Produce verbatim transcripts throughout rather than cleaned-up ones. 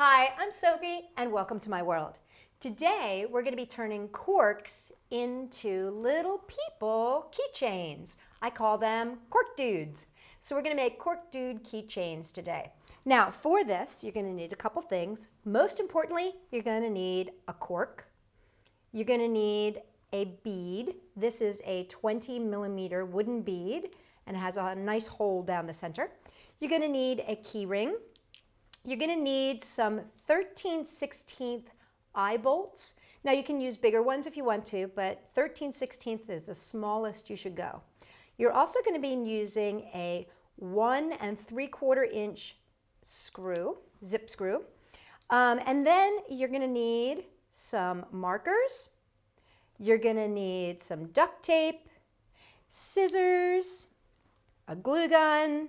Hi, I'm Sophie and welcome to my world. Today we're going to be turning corks into little people keychains. I call them cork dudes. So we're going to make cork dude keychains today. Now for this you're going to need a couple things. Most importantly you're going to need a cork. You're going to need a bead. This is a twenty millimeter wooden bead and it has a nice hole down the center. You're going to need a key ring. You're going to need some thirteen sixteenth eye bolts. Now you can use bigger ones if you want to, but thirteen sixteenth is the smallest you should go. You're also going to be using a one and three quarter inch screw, zip screw. Um, and then you're going to need some markers. You're going to need some duct tape, scissors, a glue gun,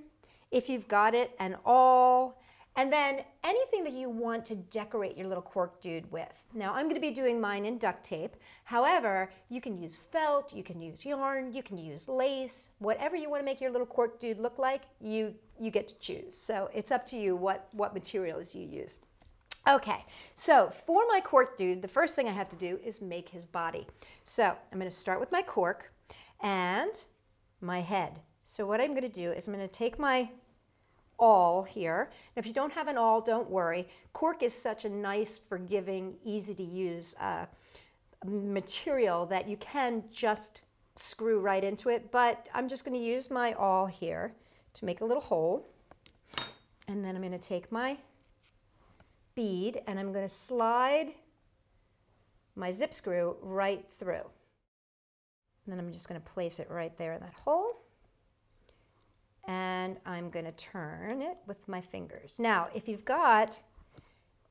if you've got it, and all. And then anything that you want to decorate your little cork dude with. Now I'm going to be doing mine in duct tape. However, you can use felt, you can use yarn, you can use lace, whatever you want to make your little cork dude look like, you, you get to choose. So it's up to you what, what materials you use. Okay, so for my cork dude, the first thing I have to do is make his body. So I'm going to start with my cork and my head. So what I'm going to do is I'm going to take my awl here. And if you don't have an awl, don't worry. Cork is such a nice, forgiving, easy to use uh, material that you can just screw right into it. But I'm just going to use my awl here to make a little hole. And then I'm going to take my bead and I'm going to slide my zip screw right through. And then I'm just going to place it right there in that hole. And I'm going to turn it with my fingers. Now, if you've got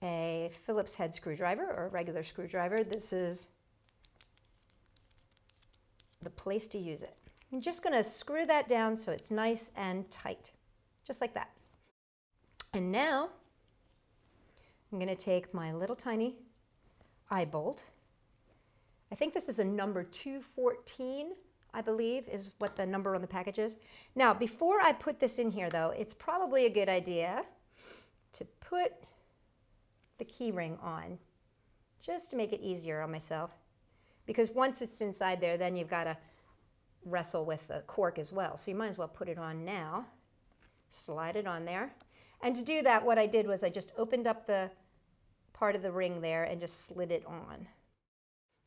a Phillips head screwdriver or a regular screwdriver, this is the place to use it. I'm just going to screw that down so it's nice and tight, just like that. And now I'm going to take my little tiny eye bolt. I think this is a number two fourteen. I believe is what the number on the package is. Now, before I put this in here though, it's probably a good idea to put the key ring on just to make it easier on myself, because once it's inside there, then you've got to wrestle with the cork as well. So you might as well put it on now, slide it on there. And to do that, what I did was I just opened up the part of the ring there and just slid it on.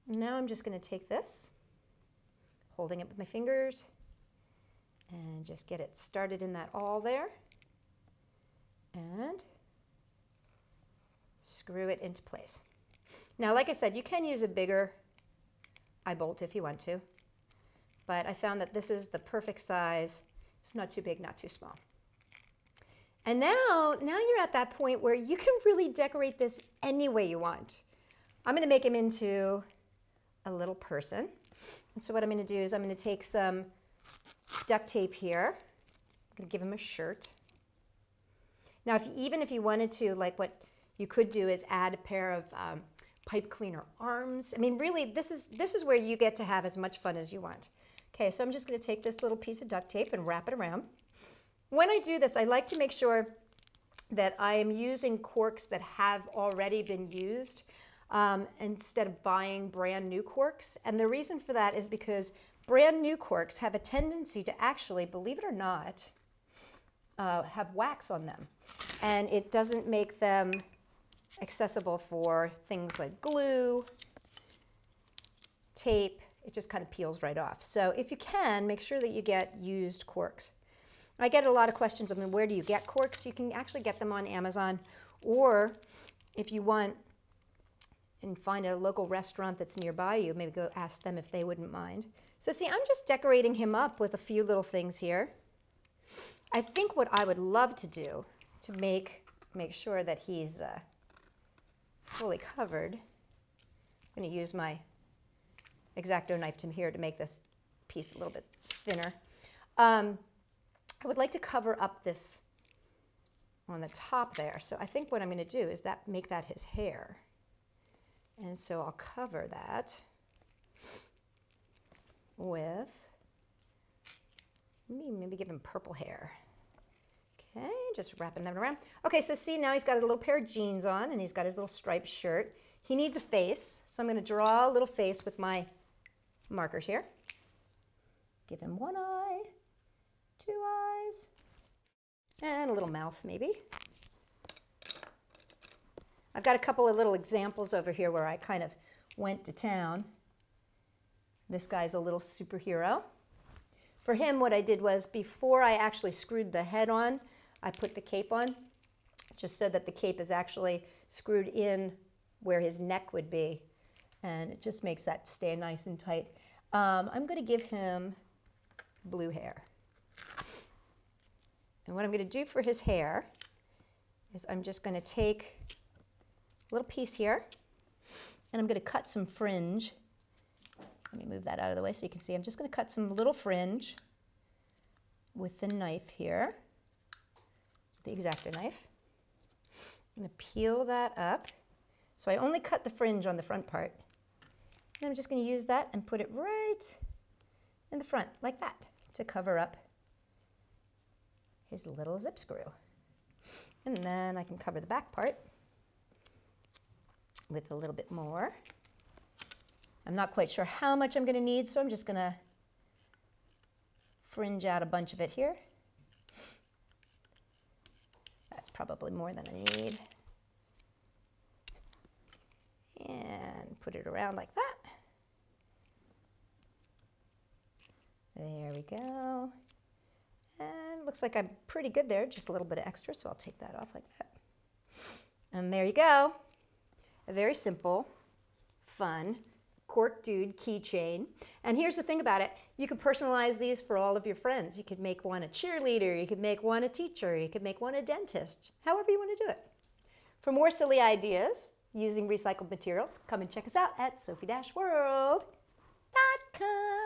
Now I'm just going to take this, holding it with my fingers, and just get it started in that awl there and screw it into place. Now, like I said, you can use a bigger eye bolt if you want to, but I found that this is the perfect size. It's not too big, not too small. And now, now you're at that point where you can really decorate this any way you want. I'm going to make him into a little person. And so what I'm going to do is I'm going to take some duct tape here. I'm going to give him a shirt. Now, if you, even if you wanted to, like what you could do is add a pair of um, pipe cleaner arms. I mean, really, this is, this is where you get to have as much fun as you want. Okay, so I'm just going to take this little piece of duct tape and wrap it around. When I do this, I like to make sure that I am using corks that have already been used. Um, instead of buying brand new corks. And the reason for that is because brand new corks have a tendency to actually, believe it or not, uh, have wax on them. And it doesn't make them accessible for things like glue, tape. It just kind of peels right off. So if you can, make sure that you get used corks. I get a lot of questions, I mean, where do you get corks? You can actually get them on Amazon, or if you want, and find a local restaurant that's nearby you. Maybe go ask them if they wouldn't mind. So see, I'm just decorating him up with a few little things here. I think what I would love to do to make, make sure that he's uh, fully covered, I'm gonna use my X-Acto knife to here to make this piece a little bit thinner. Um, I would like to cover up this on the top there. So I think what I'm gonna do is that make that his hair. And so I'll cover that with, maybe give him purple hair. Okay, just wrapping that around. Okay, so see, now he's got a little pair of jeans on, and he's got his little striped shirt. He needs a face, so I'm going to draw a little face with my markers here. Give him one eye, two eyes, and a little mouth maybe. I've got a couple of little examples over here where I kind of went to town. This guy's a little superhero. For him, what I did was, before I actually screwed the head on, I put the cape on, just so that the cape is actually screwed in where his neck would be, and it just makes that stay nice and tight. Um, I'm going to give him blue hair. And what I'm going to do for his hair is I'm just going to take a little piece here, and I'm going to cut some fringe. Let me move that out of the way so you can see. I'm just going to cut some little fringe with the knife here, the X-Acto knife. I'm going to peel that up. So I only cut the fringe on the front part. And I'm just going to use that and put it right in the front, like that, to cover up his little zip screw. And then I can cover the back part with a little bit more. I'm not quite sure how much I'm going to need, so I'm just going to fringe out a bunch of it here. That's probably more than I need. And put it around like that. There we go. And looks like I'm pretty good there, just a little bit of extra, so I'll take that off like that. And there you go. A very simple, fun, cork dude keychain. And here's the thing about it, you could personalize these for all of your friends. You could make one a cheerleader, you could make one a teacher, you could make one a dentist, however you want to do it. For more silly ideas using recycled materials, come and check us out at sophie world dot com.